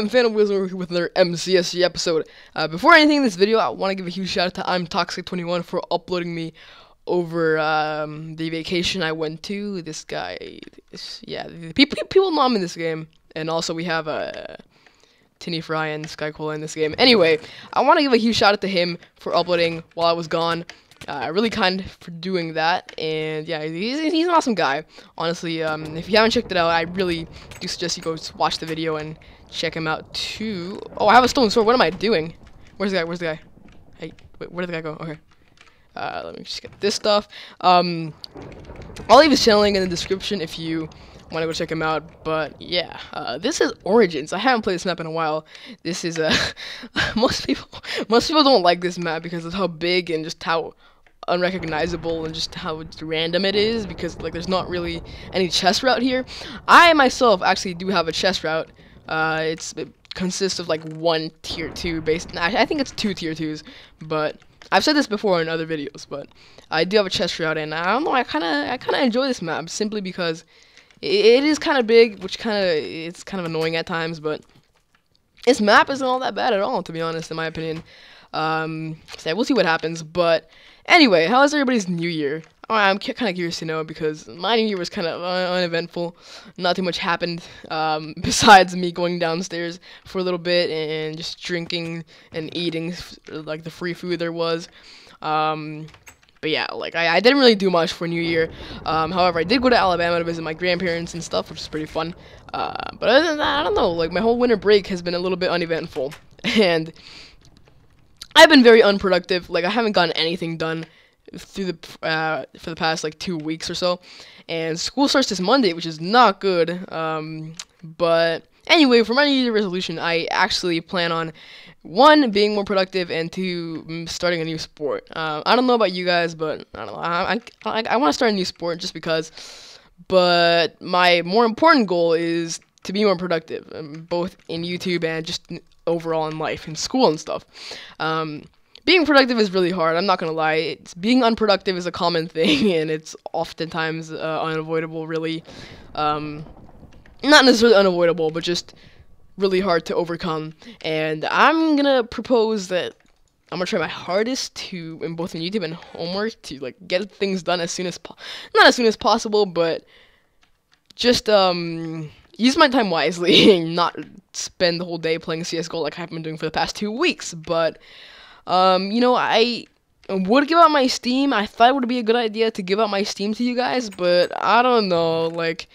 going on? fanofwheels, and we're here with another MCSG episode. Before anything in this video, I want to give a huge shout out to ImToxic21 for uploading me over the vacation I went to. This guy, yeah, people know I'm in this game, and also we have Tinyfry and Skycola in this game. Anyway, I want to give a huge shout out to him for uploading while I was gone. Really kind for doing that, and yeah, he's an awesome guy. Honestly, if you haven't checked it out, I really do suggest you go watch the video and check him out too. Oh, I have a stolen sword. What am I doing? Where's the guy? Where's the guy? Hey, wait, where did the guy go? Okay. Let me just get this stuff. I'll leave his channel link in the description if you want to go check him out, but yeah, this is Origins. I haven't played this map in a while. This is most people don't like this map because of how big and just how unrecognizable and just how random it is, because like there's not really any chest route here. I myself actually do have a chest route. It consists of like one tier 2 base. I think it's 2 tier 2s, but I've said this before in other videos, but I do have a chest route, and I don't know, I kind of enjoy this map simply because it is kind of big, which it's kind of annoying at times, but this map isn't all that bad at all, to be honest, in my opinion. So we'll see what happens, but anyway, how is everybody's new year? I'm kind of curious to know, because my new year was kind of uneventful. Not too much happened, besides me going downstairs for a little bit and just drinking and eating like the free food there was. But yeah, like I didn't really do much for New Year. However, I did go to Alabama to visit my grandparents and stuff, which is pretty fun. But other than that, I don't know. Like my whole winter break has been a little bit uneventful, and I've been very unproductive. Like I haven't gotten anything done through the for the past like 2 weeks or so. And school starts this Monday, which is not good. But anyway, for my New Year resolution, I actually plan on 1, being more productive, and 2, starting a new sport. I don't know about you guys, but I don't know. I want to start a new sport just because. But my more important goal is to be more productive, both in YouTube and just overall in life, in school and stuff. Being productive is really hard, I'm not gonna lie. Being unproductive is a common thing, and it's oftentimes unavoidable, really. Not necessarily unavoidable, but just really hard to overcome. And I'm gonna propose that I'm gonna try my hardest to, in both in YouTube and homework, to like get things done as soon as not as soon as possible, but just use my time wisely and not spend the whole day playing CSGO like I've been doing for the past 2 weeks. But you know, I would give out my Steam. I thought it would be a good idea to give out my Steam to you guys, but I don't know, like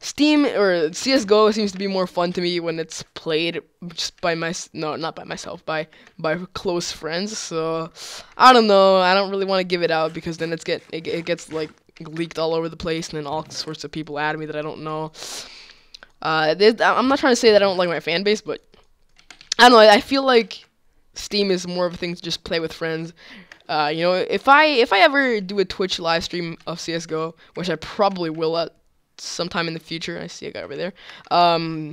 Steam or CSGO seems to be more fun to me when it's played just by by close friends. So I don't know. I don't really want to give it out because then it gets like leaked all over the place, and then all sorts of people add me that I don't know. I'm not trying to say that I don't like my fan base, but I don't know. I feel like Steam is more of a thing to just play with friends. You know, if I ever do a Twitch live stream of CSGO, which I probably will at sometime in the future. I see a guy over there. I don't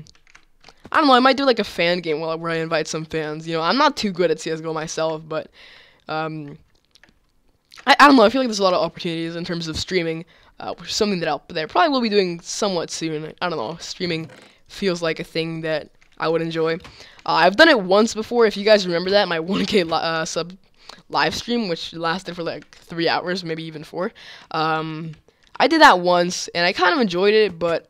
know, I might do like a fan game where I invite some fans. You know, I'm not too good at CSGO myself, but I don't know, I feel like there's a lot of opportunities in terms of streaming, which is something that I probably will be doing somewhat soon. I don't know, streaming feels like a thing that I would enjoy. I've done it once before, if you guys remember that, my 1K sub live stream, which lasted for like 3 hours, maybe even 4. I did that once, and I kind of enjoyed it, but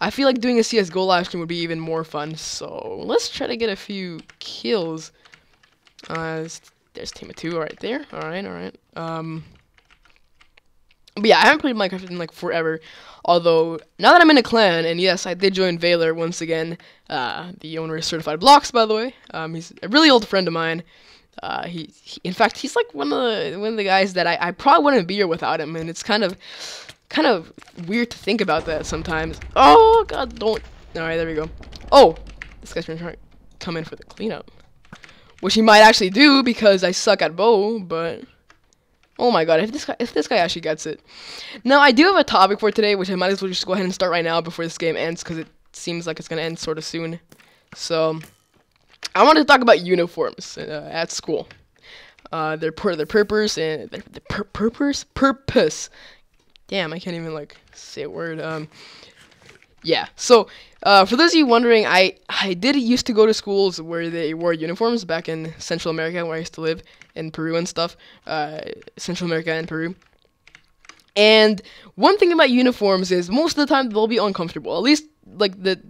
I feel like doing a CSGO live stream would be even more fun, so let's try to get a few kills. There's team of 2 right there. Alright. But yeah, I haven't played Minecraft in like forever, although now that I'm in a clan, and yes, I did join Valor once again, the owner of Certified Blocks, by the way. He's a really old friend of mine. In fact, he's like one of the guys that I probably wouldn't be here without him, and it's kind of weird to think about that sometimes. Oh God, don't! All right, there we go. Oh, this guy's been trying to come in for the cleanup, which he might actually do because I suck at bow. But oh my God, if this guy actually gets it. Now I do have a topic for today, which I might as well just go ahead and start right now before this game ends, because it seems like it's gonna end sort of soon. So I want to talk about uniforms at school. They're part of their purpose and the purpose. Damn, I can't even like say a word. yeah, so for those of you wondering, I did used to go to schools where they wore uniforms back in Central America, where I used to live, in Peru and stuff, Central America and Peru. And one thing about uniforms is most of the time they'll be uncomfortable. At least like the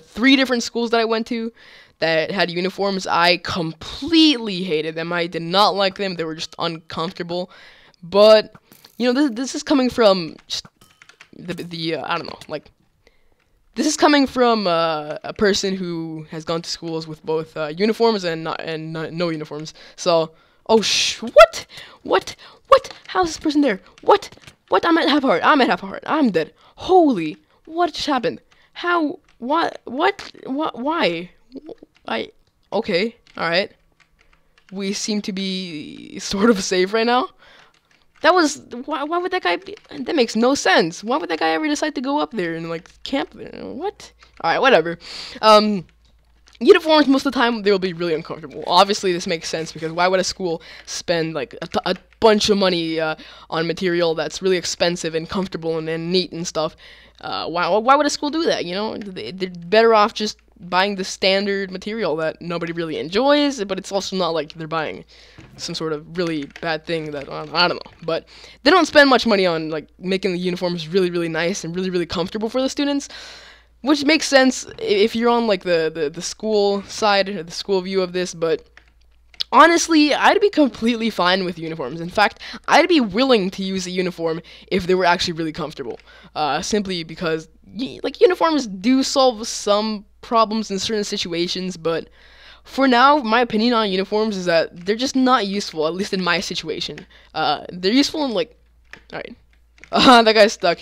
three different schools that I went to that had uniforms, I completely hated them. I did not like them. They were just uncomfortable. But you know, this is coming from just I don't know, like, this is coming from a person who has gone to schools with both uniforms and no uniforms. So, oh what? How's this person there? What? I'm at half heart. I'm dead. Holy! What just happened? How? What? Why? Okay. All right. We seem to be sort of safe right now. That was why would that guy be? That makes no sense. Why would that guy ever decide to go up there and like camp there? What? All right, whatever. Uniforms, most of the time they will be really uncomfortable. Obviously, this makes sense because why would a school spend like a bunch of money on material that's really expensive and comfortable and neat and stuff? Why would a school do that? You know, they're better off just buying the standard material that nobody really enjoys, but it's also not like they're buying some sort of really bad thing that, I don't know, but they don't spend much money on, like, making the uniforms really, really nice and really, really comfortable for the students, which makes sense if you're on, like, the school side, or the school view of this, but honestly, I'd be completely fine with uniforms. In fact, I'd be willing to use a uniform if they were actually really comfortable, simply because, like, uniforms do solve some problems in certain situations, but for now, my opinion on uniforms is that they're just not useful, at least in my situation. They're useful in, like, alright, that guy's stuck.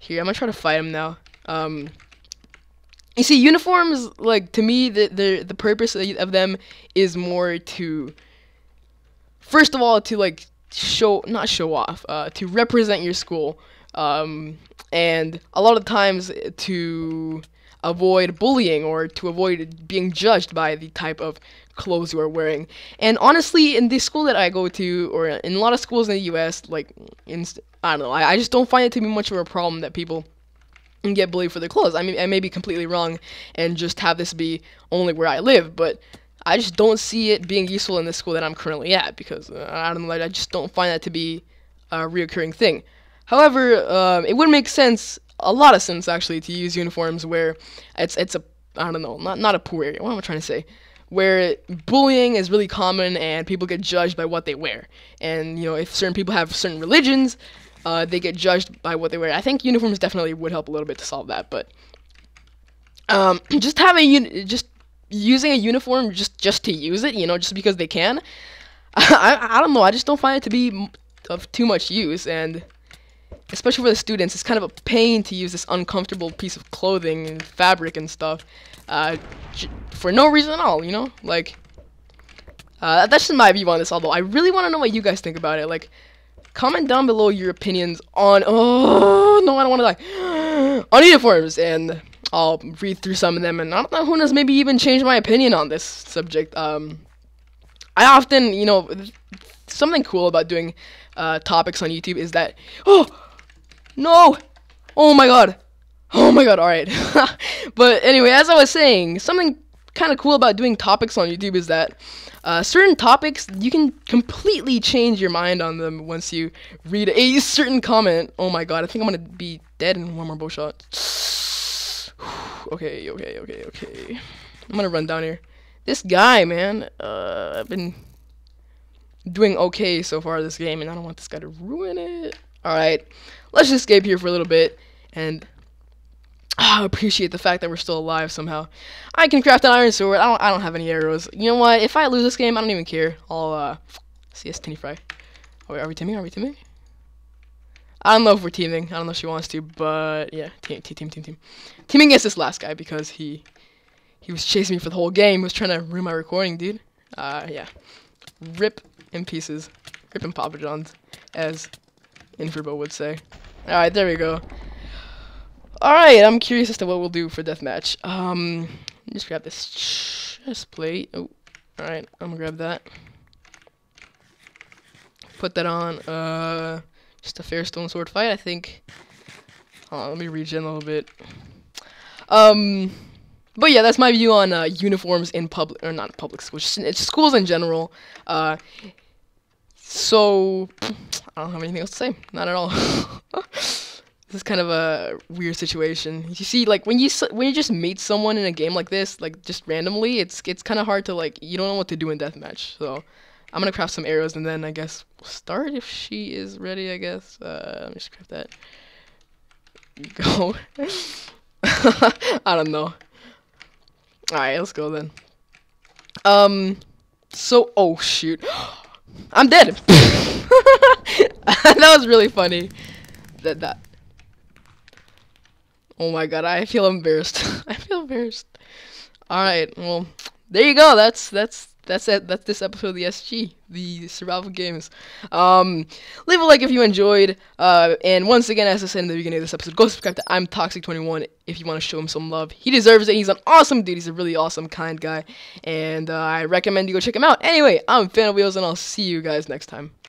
Here, I'm gonna try to fight him now. You see, uniforms, like, to me, the purpose of them is more to, first of all, to, like, not show off, to represent your school, and a lot of times to avoid bullying or to avoid being judged by the type of clothes you are wearing. And honestly, in the school that I go to, or in a lot of schools in the US, like, I don't know, I just don't find it to be much of a problem that people and get bullied for their clothes. I mean, I may be completely wrong and just have this be only where I live, but I just don't see it being useful in the school that I'm currently at because I don't know, I just don't find that to be a reoccurring thing. However, it would make sense, a lot of sense actually, to use uniforms where it's a, I don't know, not a poor area. What am I trying to say? Where bullying is really common and people get judged by what they wear. And you know, if certain people have certain religions, they get judged by what they wear. I think uniforms definitely would help a little bit to solve that, but just using a uniform just to use it, you know, just because they can. I don't know. I just don't find it to be of too much use, and especially for the students, it's kind of a pain to use this uncomfortable piece of clothing and fabric and stuff for no reason at all, you know. Like that's just my view on this. Although I really want to know what you guys think about it, like. Comment down below your opinions on, oh, no, I don't want to die, on uniforms, and I'll read through some of them, and I don't know, who knows, maybe even change my opinion on this subject. I often, you know, something cool about doing topics on YouTube is that, oh, no, oh my god, alright, but anyway, as I was saying, something kind of cool about doing topics on YouTube is that certain topics, you can completely change your mind on them once you read a certain comment. Oh my god, I think I'm gonna be dead in one more bow shot. Okay. I'm gonna run down here. This guy, man, I've been doing okay so far this game, and I don't want this guy to ruin it. Alright, let's just escape here for a little bit, and I appreciate the fact that we're still alive somehow. I can craft an iron sword. I don't have any arrows. You know what? If I lose this game, I don't even care. I'll CS Tinyfry. Oh, wait, are we teaming? I don't know if we're teaming. I don't know if she wants to, but yeah, team. Teaming against this last guy because he was chasing me for the whole game. He was trying to ruin my recording, dude. Yeah. Rip in pieces. Rip in Papa John's, as Inferbo would say. All right, there we go. Alright, I'm curious as to what we'll do for deathmatch. Just grab this chest plate. Oh, alright, I'm gonna grab that. Put that on, just a fair stone sword fight, I think. Hold on, let me regen a little bit. But yeah, that's my view on uniforms in public, or not public schools, it's schools in general. So I don't have anything else to say. Not at all. This is kind of a weird situation. You see, like when you just meet someone in a game like this, like just randomly, it's kind of hard to, like, you don't know what to do in deathmatch. So I'm gonna craft some arrows and then I guess we'll start if she is ready. I guess let me just craft that. Go. I don't know. Alright, let's go then. So, oh shoot. I'm dead! That was really funny. That. Oh my god, I feel embarrassed. I feel embarrassed. Alright, well, there you go. That's it. That's this episode of the SG, the Survival Games. Leave a like if you enjoyed. And once again, as I said in the beginning of this episode, go subscribe to ImToxic21 if you want to show him some love. He deserves it. He's an awesome dude. He's a really awesome, kind guy. And I recommend you go check him out. Anyway, I'm fanofwheels, and I'll see you guys next time.